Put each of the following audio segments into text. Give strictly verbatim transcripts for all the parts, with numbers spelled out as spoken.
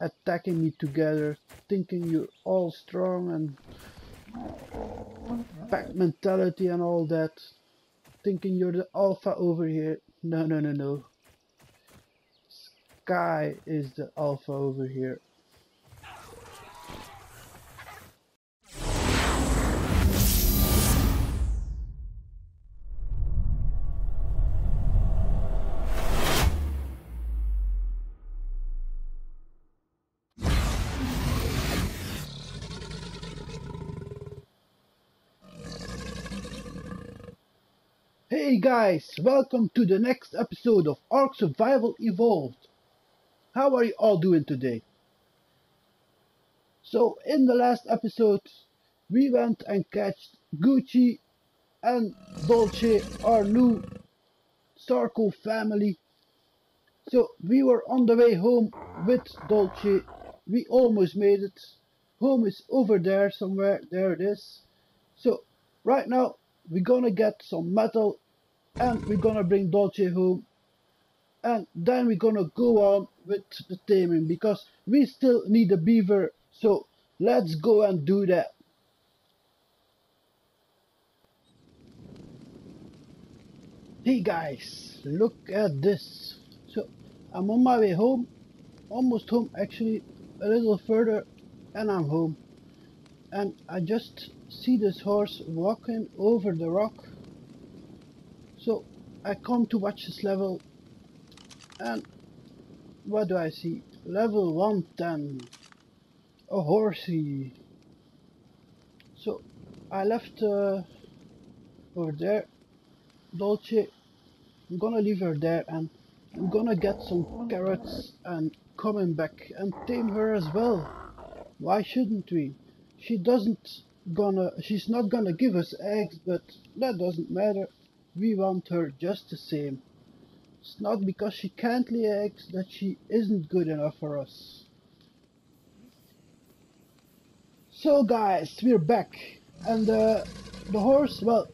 attacking me together, thinking you're all strong and pack mentality and all that, thinking you're the alpha over here. No, no, no, no. Sky is the alpha over here. Hey guys, welcome to the next episode of ARK Survival Evolved. How are you all doing today? So in the last episode we went and catched Gucci and Dolce, our new Sarco family. So we were on the way home with Dolce. We almost made it. Home is over there somewhere. There it is. So right now we're gonna get some metal and we're gonna bring Dolce home, and then we're gonna go on with the taming because we still need a beaver. So let's go and do that. Hey guys, look at this. So I'm on my way home, almost home actually, a little further, and I'm home. And I just see this horse walking over the rock. So I come to watch this level, and what do I see? Level one ten, a horsey. So I left uh, over there Dolce. I'm gonna leave her there and I'm gonna get some carrots and coming back and tame her as well. Why shouldn't we? She doesn't gonna she's not gonna give us eggs, but that doesn't matter. We want her just the same. It's not because she can't lay eggs that she isn't good enough for us. So guys, we're back, and uh, the horse, well,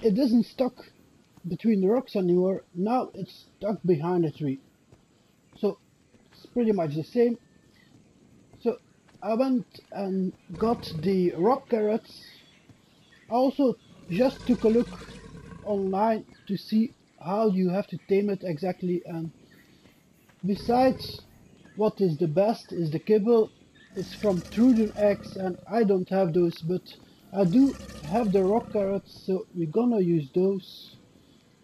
it isn't stuck between the rocks anymore. Now it's stuck behind a tree. So it's pretty much the same. So I went and got the rock carrots. I also just took a look online to see how you have to tame it exactly, and besides what is the best is the kibble. It's from Trudon X and I don't have those, but I do have the rock carrots, so we're gonna use those.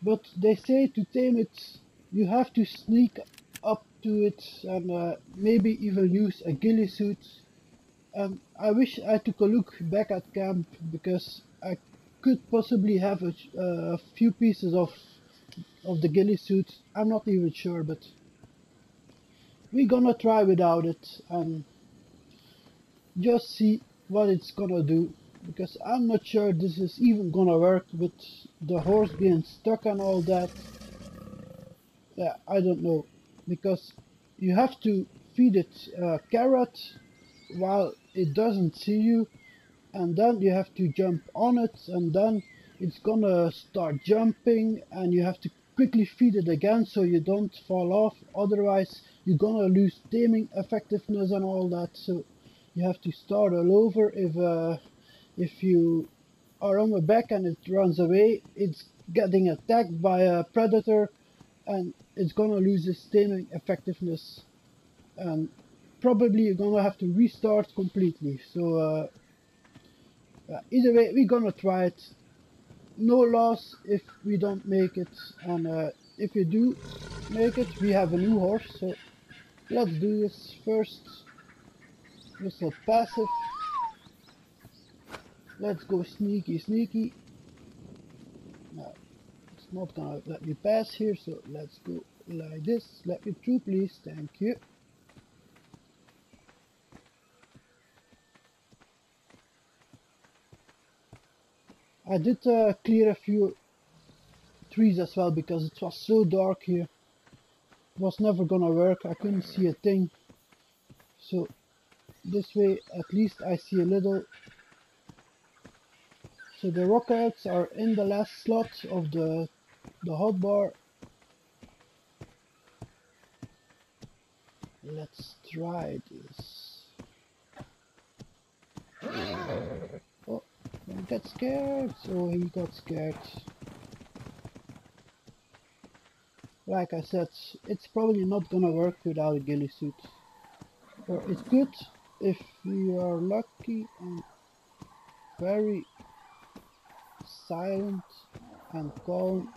But they say to tame it you have to sneak up to it and uh, maybe even use a ghillie suit. And I wish I took a look back at camp because I could possibly have a, uh, a few pieces of of the ghillie suit. I'm not even sure, but we're gonna try without it and just see what it's gonna do, because I'm not sure this is even gonna work with the horse being stuck and all that. Yeah, I don't know, because you have to feed it a carrot while it doesn't see you, and then you have to jump on it, and then it's gonna start jumping and you have to quickly feed it again so you don't fall off, otherwise you're gonna lose taming effectiveness and all that. So you have to start all over. If uh, if you are on the back and it runs away, it's getting attacked by a predator and it's gonna lose its taming effectiveness, and probably you're gonna have to restart completely. So uh, Uh, either way, we're gonna try it. No loss if we don't make it, and uh, if we do make it, we have a new horse. So let's do this first. Whistle passive. Let's go sneaky, sneaky. Now it's not gonna let me pass here, so let's go like this. Let me through, please. Thank you. I did uh, clear a few trees as well because it was so dark here. It was never gonna work. I couldn't see a thing. So this way at least I see a little. So the rockets are in the last slot of the, the hotbar. Let's try this. Oh, I got scared, so he got scared. Like I said, it's probably not gonna work without a ghillie suit. Or it could, if we are lucky and very silent and calm,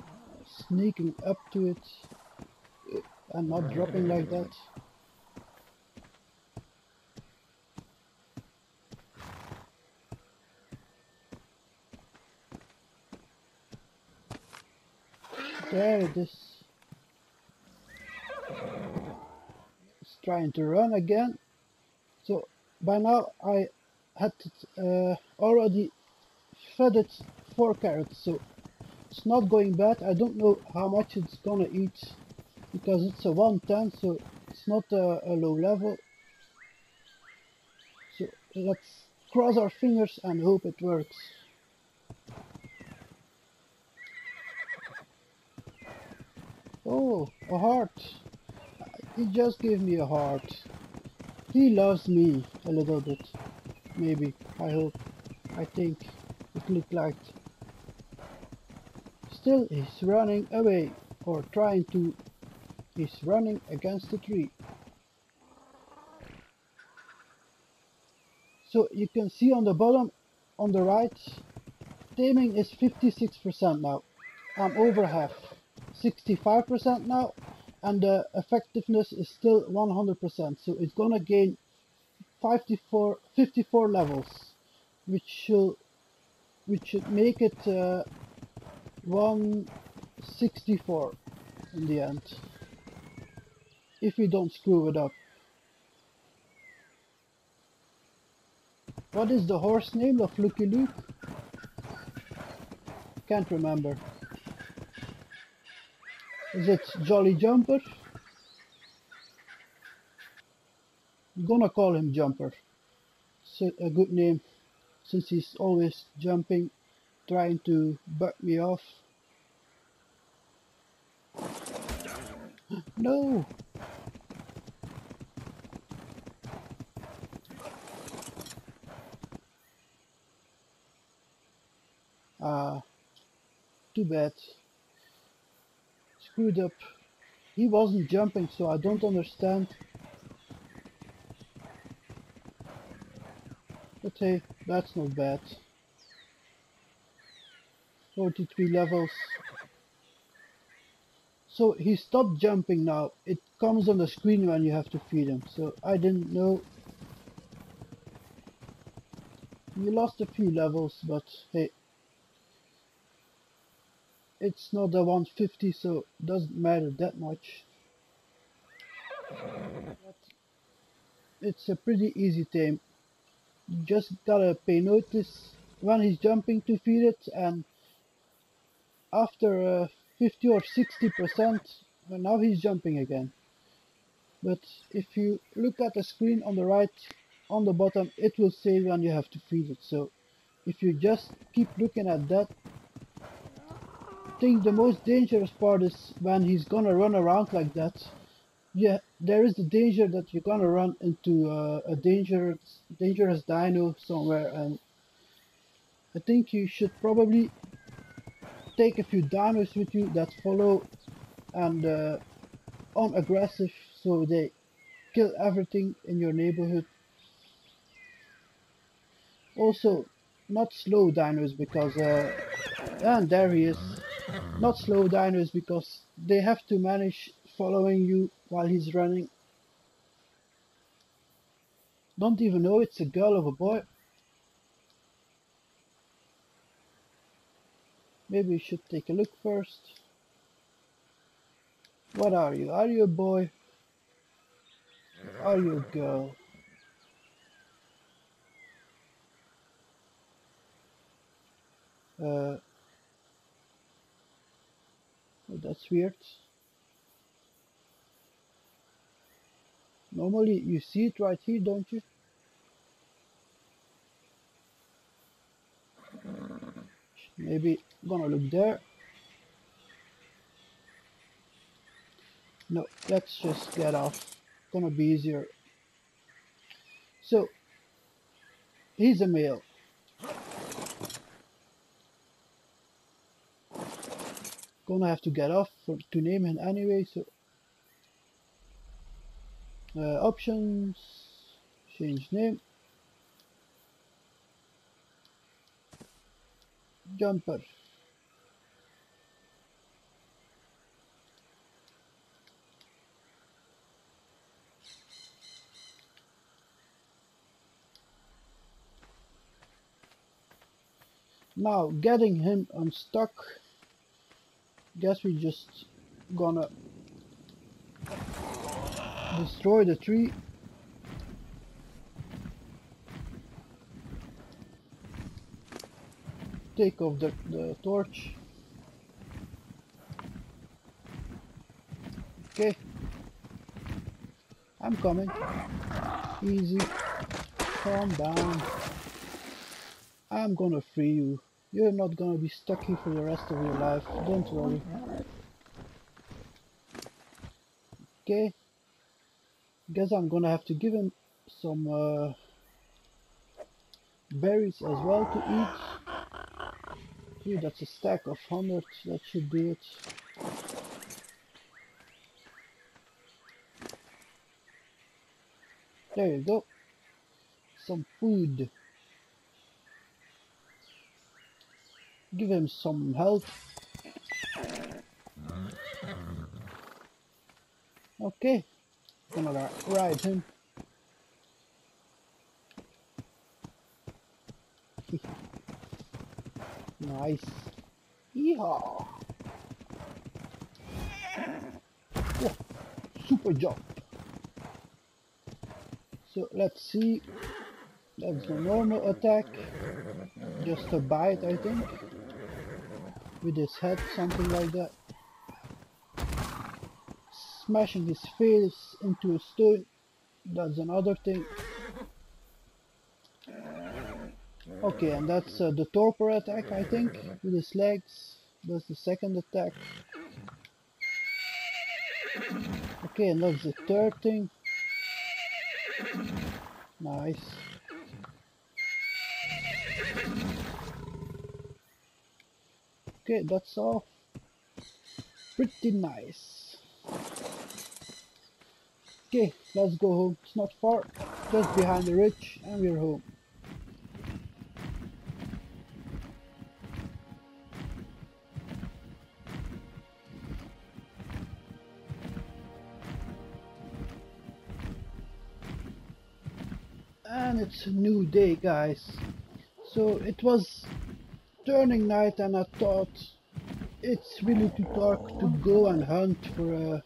sneaking up to it and not dropping like that. There it is. It's trying to run again. So by now I had uh, already fed it four carrots, so it's not going bad. I don't know how much it's gonna eat because it's a one ten, so it's not a, a low level. So let's cross our fingers and hope it works. Oh, a heart. He just gave me a heart. He loves me a little bit. Maybe. I hope. I think. It looked like. Still, he's running away. Or trying to. He's running against the tree. So, you can see on the bottom, on the right, taming is fifty-six percent now. I'm over half. sixty-five percent now, and the effectiveness is still one hundred percent, so it's gonna gain fifty-four levels, which should which should make it uh, one sixty-four in the end, if we don't screw it up. What is the horse name of Lucky Luke? Can't remember. Is it Jolly Jumper? I'm gonna call him Jumper. It's a good name, since he's always jumping, trying to butt me off. No! Ah, too bad. Screwed up. He wasn't jumping, so I don't understand. But hey, that's not bad. forty-three levels. So he stopped jumping now. It comes on the screen when you have to feed him, so I didn't know. We lost a few levels, but hey. It's not a one fifty, so it doesn't matter that much. It's a pretty easy tame. You just gotta pay notice when he's jumping to feed it, and after uh, fifty or sixty percent, well, now he's jumping again. But if you look at the screen on the right, on the bottom, it will say when you have to feed it. So if you just keep looking at that, I think the most dangerous part is when he's gonna run around like that. Yeah, there is the danger that you're gonna run into uh, a dangerous, dangerous dino somewhere, and I think you should probably take a few dinos with you that follow and uh, unaggressive, so they kill everything in your neighborhood. Also, not slow dinos because uh, and there he is. Not slow dinos because they have to manage following you while he's running. Don't even know it's a girl of a boy. Maybe we should take a look first. What are you? Are you a boy? Are you a girl? Uh... Oh, that's weird. Normally you see it right here, don't you? Maybe gonna look there. No, let's just get off. gonna be easier. So he's a male. Gonna have to get off for, to name him anyway. So uh, options, change name, Jumper. Now getting him unstuck, guess we just gonna destroy the tree. Take off the, the torch. Okay, I'm coming. Easy, calm down. I'm gonna free you. You're not gonna be stuck here for the rest of your life. Don't worry. Okay. Guess I'm gonna have to give him some uh, berries as well to eat. Here, that's a stack of one hundred. That should be it. There you go. Some food. Give him some health. Okay, gonna ride him. Nice. Yeehaw! Whoa. Super jump. So let's see. That's the normal attack. Just a bite, I think. With his head, something like that. Smashing his face into a stone, that's another thing. Okay, and that's uh, the torpor attack, I think, with his legs. That's the second attack. Okay, and that's the third thing. Nice. Okay, that's all. Pretty nice. Okay, let's go home. It's not far, just behind the ridge, and we're home. And it's a new day, guys. So it was turning night, and I thought it's really too dark to go and hunt for uh,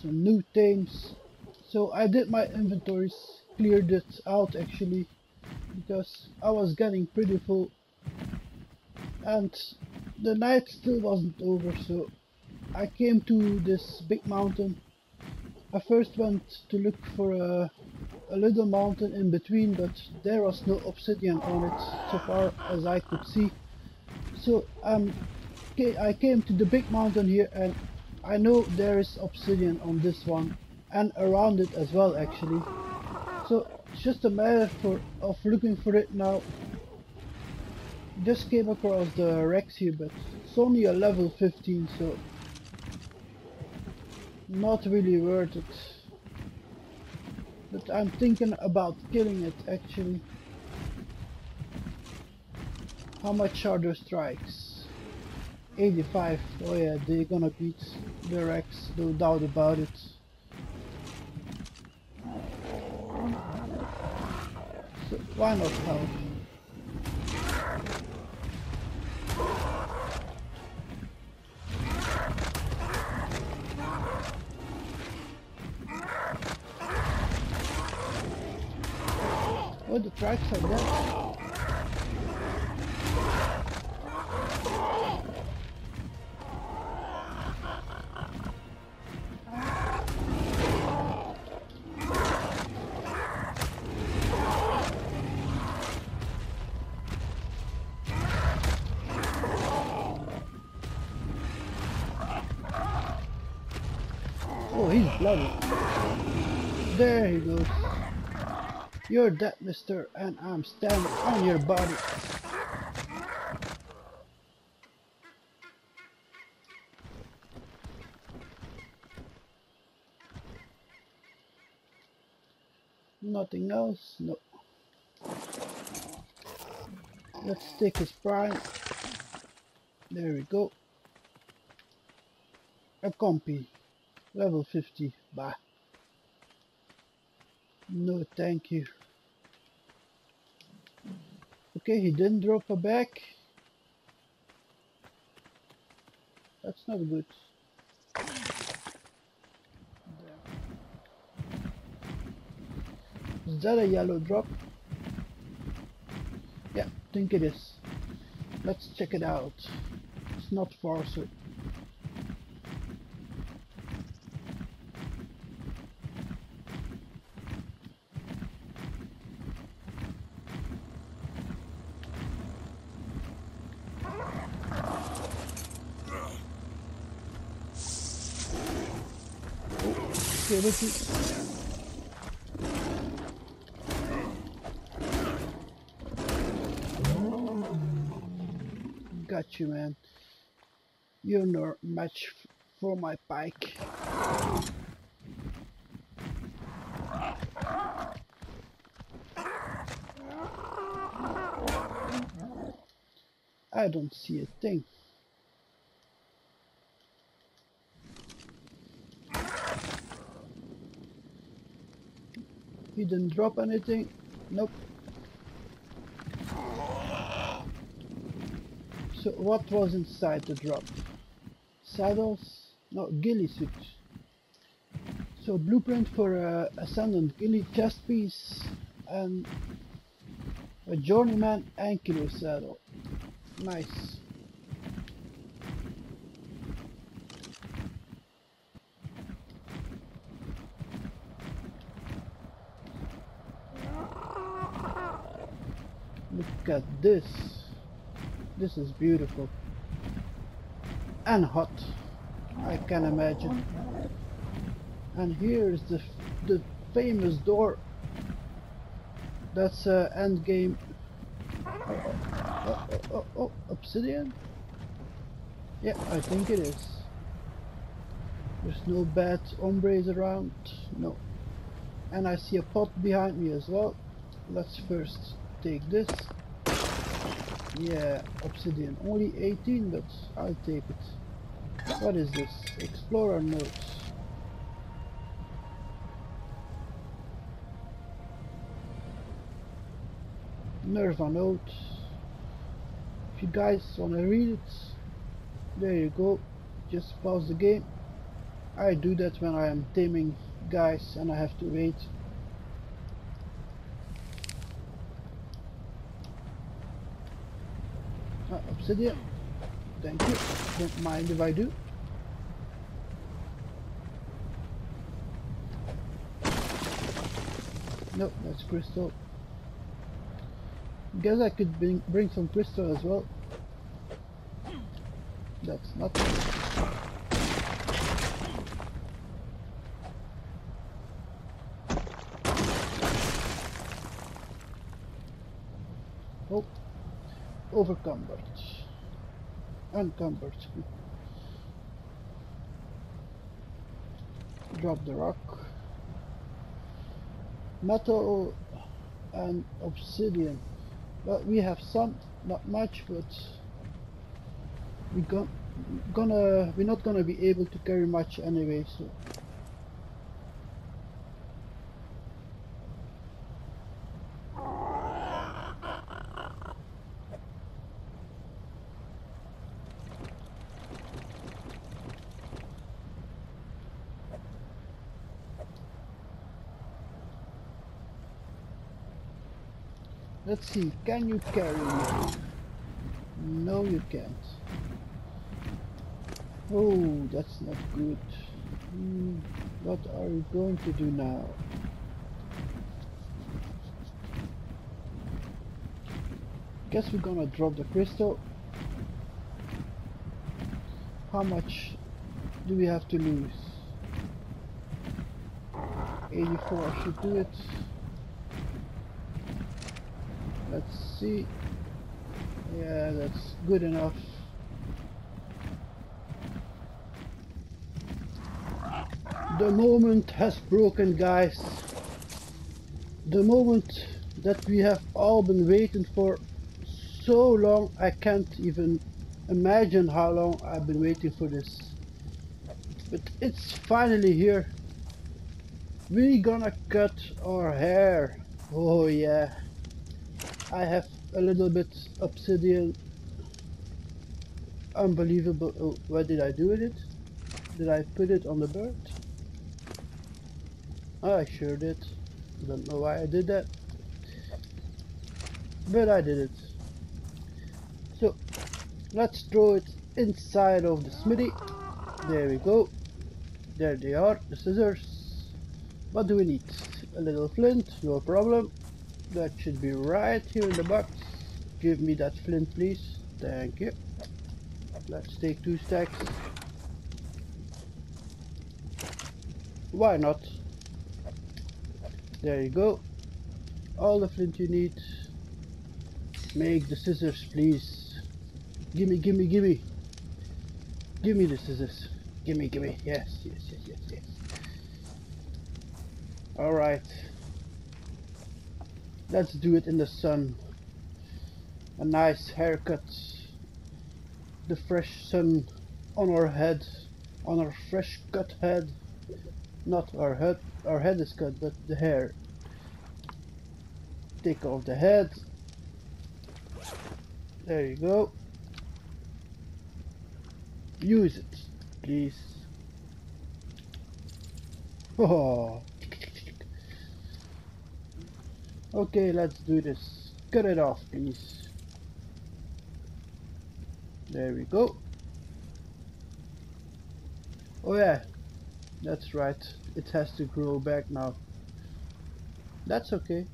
some new things. So I did my inventories, cleared it out actually, because I was getting pretty full and the night still wasn't over. So I came to this big mountain. I first went to look for a, a little mountain in between, but there was no obsidian on it so far as I could see. So um, I came to the big mountain here, and I know there is obsidian on this one and around it as well actually. So it's just a matter for, of looking for it now. Just came across the wrecks here, but it's only a level fifteen, so not really worth it. But I'm thinking about killing it actually. How much are the strikes? eighty-five. Oh yeah, they're gonna beat the Rex, no doubt about it. So why not help? Oh, the tracks are dead. there he goes. You're dead, mister, and I'm standing on your body. Nothing else? No. Let's stick his prime. There we go. A compy. Level fifty. Bah. No, thank you. Okay, he didn't drop a bag. That's not good. Is that a yellow drop? Yeah, I think it is. Let's check it out. It's not far, so. Okay, let's see. Got you, man. You're no match for my pike. I don't see a thing. He didn't drop anything. Nope. So what was inside the drop? Saddles? No, ghillie suit. So blueprint for a ascendant ghillie chest piece and a journeyman Ankylo saddle. Nice. Look at this. This is beautiful and hot, I can imagine. And here is the the famous door. That's uh, end game. Oh, oh, oh, oh, oh, obsidian. Yeah, I think it is. There's no bad hombres around. No. And I see a pot behind me as well. Let's first take this. Yeah, obsidian. Only eighteen, but I'll take it. What is this? Explorer notes. Nerva notes. If you guys wanna read it, there you go. Just pause the game. I do that when I am taming guys and I have to wait. Obsidian, thank you. Don't mind if I do. No, that's crystal. Guess I could bring, bring some crystal as well. That's nothing. Oh. Overcumbered. Uncumbered. Drop the rock. Metal and obsidian. Well, we have some, not much, but we gon gonna we're not gonna be able to carry much anyway, so let's see, can you carry me? No, you can't. Oh, that's not good. Hmm, what are we going to do now? Guess we're gonna drop the crystal. How much do we have to lose? eighty-four should do it. Let's see. Yeah, that's good enough. The moment has broken, guys. The moment that we have all been waiting for so long. I can't even imagine how long I've been waiting for this. But it's finally here. We're gonna cut our hair. Oh yeah. I have a little bit obsidian. Unbelievable. Oh, what did I do with it? Did I put it on the bird? Oh, I sure did. Don't know why I did that, but I did it. So let's throw it inside of the smithy. There we go. There they are, the scissors. What do we need? A little flint, no problem. That should be right here in the box. Give me that flint, please. Thank you. Let's take two stacks. Why not? There you go. All the flint you need. Make the scissors, please. Gimme, gimme, gimme. Gimme the scissors. Gimme, gimme. Yes, yes, yes, yes, yes. Alright. Let's do it in the sun. A nice haircut. The fresh sun on our head. On our fresh cut head. Not our head. Our head is cut, but the hair. Take off the head. There you go. Use it, please. Oh. Okay, let's do this. Cut it off, please. There we go. Oh yeah, that's right. It has to grow back now. That's okay.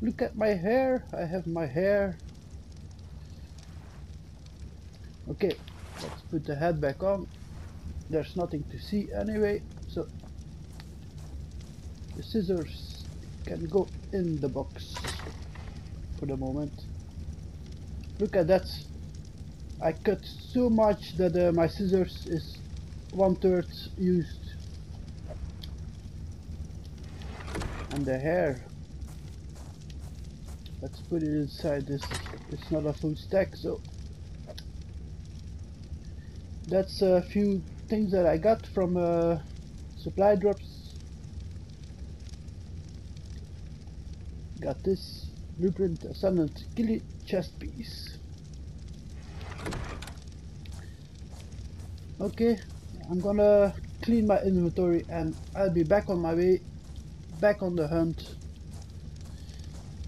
Look at my hair. I have my hair. Okay, let's put the head back on. There's nothing to see anyway, so the scissors can go in the box for the moment. Look at that. I cut so much that uh, my scissors is one third used. And the hair, let's put it inside this. It's not a full stack, so that's a few things that I got from uh, supply drops. Got this blueprint, ascendant killie chest piece. Okay, I'm gonna clean my inventory and I'll be back on my way. Back on the hunt.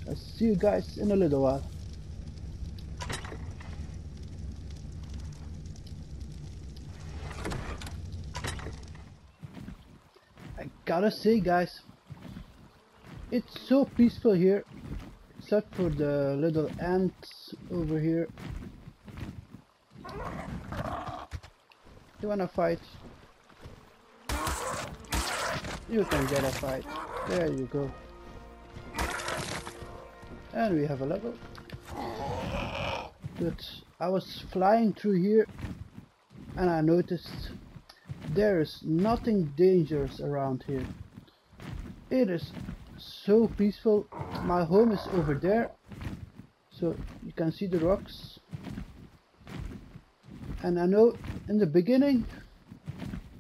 I'll see you guys in a little while. I gotta say, guys, it's so peaceful here, except for the little ants over here. They wanna fight. You can get a fight. There you go. And we have a level. But I was flying through here and I noticed there is nothing dangerous around here. It is so peaceful. My home is over there. So you can see the rocks. And I know in the beginning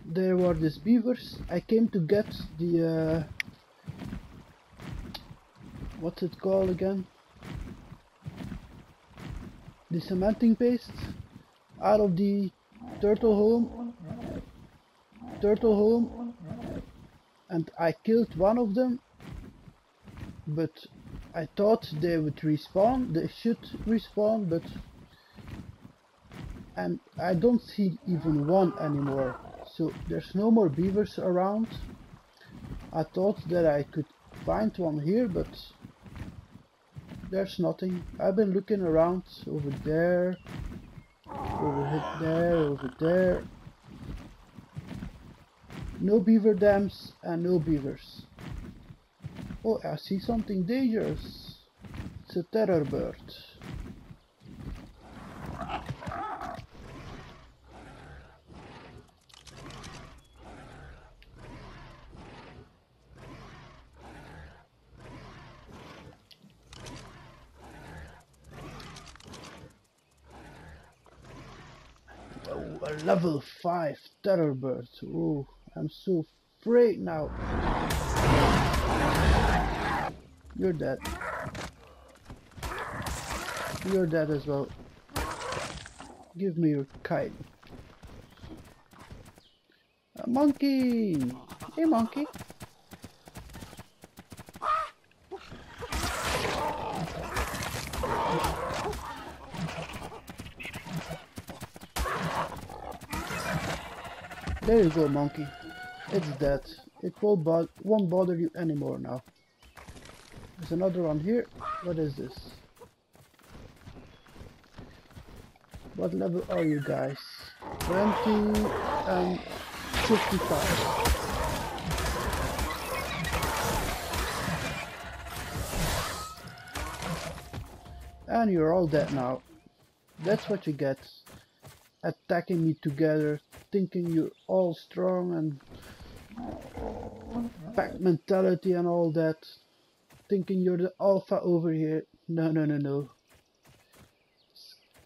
there were these beavers. I came to get the... Uh, what's it called again? The cementing paste out of the turtle home. Turtle home. And I killed one of them. But I thought they would respawn. They should respawn, but... And I don't see even one anymore. So there's no more beavers around. I thought that I could find one here, but there's nothing. I've been looking around over there, over there, over there. No beaver dams and no beavers. Oh, I see something dangerous. It's a terror bird. Oh, a level five terror bird. Oh, I'm so afraid now. You're dead. You're dead as well. Give me your kite. A monkey! Hey, monkey! There you go, monkey. It's dead. It won't, bo won't bother you anymore now. There's another one here. What is this? What level are you guys? twenty and fifty-five. And you're all dead now. That's what you get. Attacking me together, thinking you're all strong and pack mentality and all that, thinking you're the alpha over here. No, no, no, no.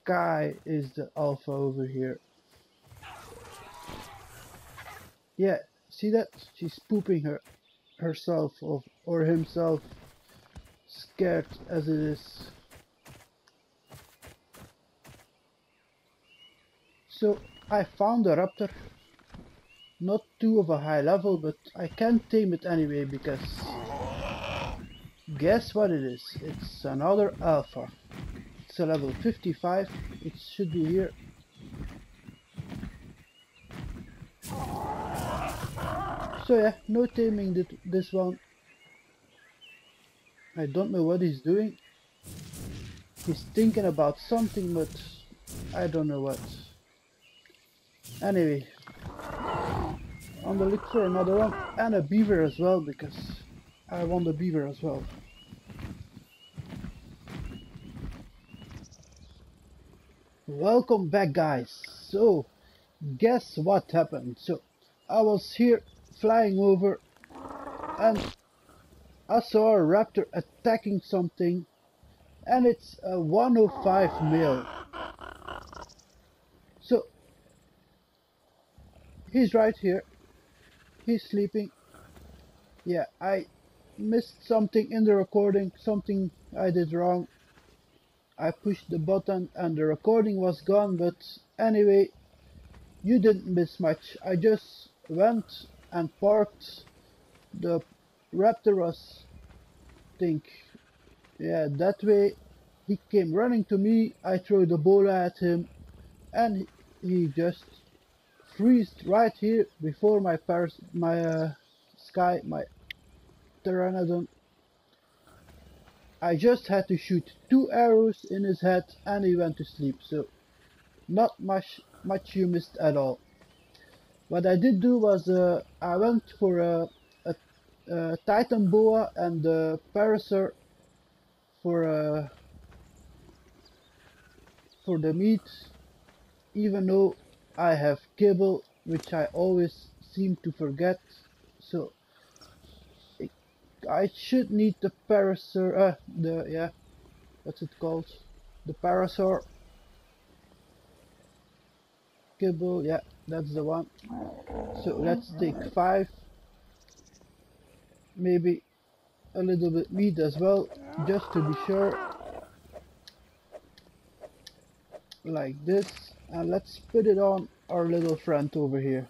Sky is the alpha over here. Yeah, see that? She's pooping her herself of, or himself, scared as it is. So I found a raptor, not too of a high level, but I can't tame it anyway because guess what it is? It's another alpha. It's a level fifty-five, it should be here. So yeah, no taming this one. I don't know what he's doing. He's thinking about something, but I don't know what. Anyway, on the look for another one, and a beaver as well, because I want the beaver as well. Welcome back, guys. So, guess what happened? So, I was here flying over and I saw a raptor attacking something, and it's a one oh five male. So, he's right here. He's sleeping. Yeah, I missed something in the recording. Something I did wrong. I pushed the button and the recording was gone. But anyway, you didn't miss much. I just went and parked. The raptor was, I think, yeah, that way. He came running to me. I threw the bola at him. And he just freezed right here before my pers my uh, sky, my pteranodon. I just had to shoot two arrows in his head and he went to sleep, so not much much you missed at all. What I did do was uh, I went for a, a, a Titan boa and a Parasaur for uh, for the meat, even though I have cable, which I always seem to forget, so it, I should need the parasaur, uh, the, yeah, what's it called, the parasaur, cable, yeah, that's the one. So let's take five, maybe a little bit meat as well, just to be sure, like this. And let's put it on our little friend over here.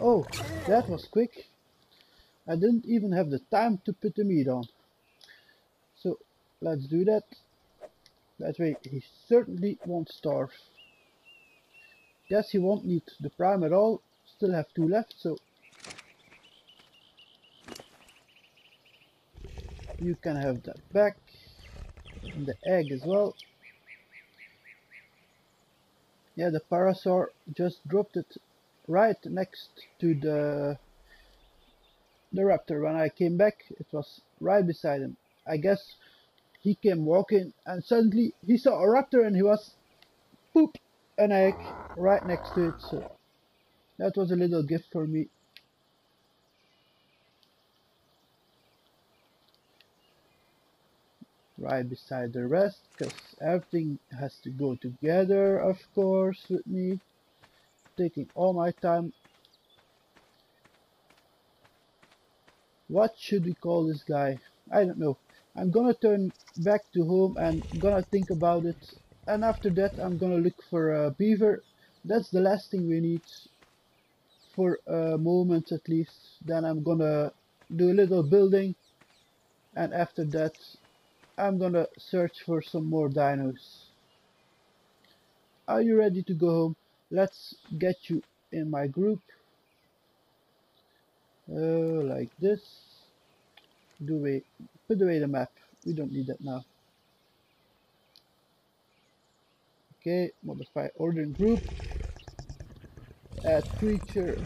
Oh, that was quick. I didn't even have the time to put the meat on. So let's do that. That way he certainly won't starve. Guess he won't need the prime at all. Still have two left, so you can have that back, and the egg as well. Yeah, the parasaur just dropped it right next to the the raptor. When I came back, it was right beside him. I guess he came walking and suddenly he saw a raptor and he was poop an egg right next to it. So that was a little gift for me. Right beside the rest, because everything has to go together, of course, with me taking all my time. What should we call this guy? I don't know. I'm gonna turn back to home and gonna think about it, and after that I'm gonna look for a beaver. That's the last thing we need for a moment at least. Then I'm gonna do a little building, and after that I'm gonna search for some more dinos. Are you ready to go home? Let's get you in my group. Uh, like this. Do we put away the map? We don't need that now. Okay, modify ordering group. Add creature.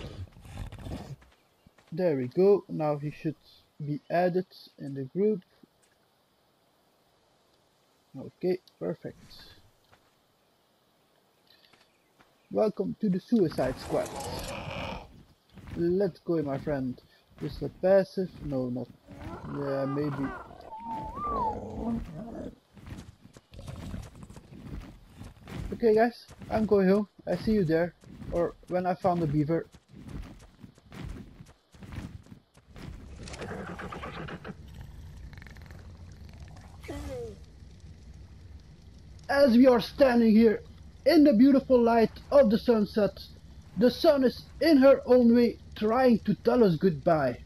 There we go. Now he should be added in the group. Okay, perfect. Welcome to the Suicide Squad. Let's go, my friend. Is the passive? No, not. Yeah, maybe. Okay, guys, I'm going home. I see you there, or when I found the beaver. As we are standing here in the beautiful light of the sunset, the sun is in her own way trying to tell us goodbye.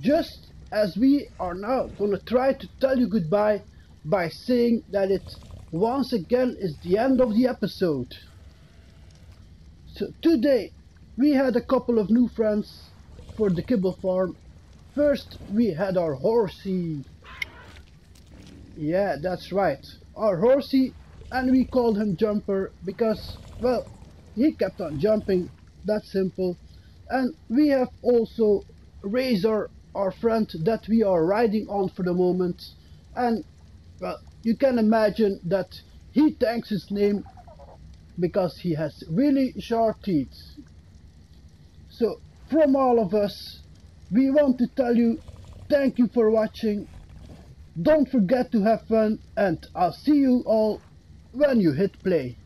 Just as we are now going to try to tell you goodbye by saying that it once again is the end of the episode. So today we had a couple of new friends for the kibble farm. First we had our horsey. Yeah, that's right. Our horsey, and we called him Jumper because, well, he kept on jumping, that simple. And we have also Razor, our friend that we are riding on for the moment, and, well, you can imagine that he thanks his name because he has really sharp teeth. So from all of us, we want to tell you thank you for watching. Don't forget to have fun, and I'll see you all when you hit play.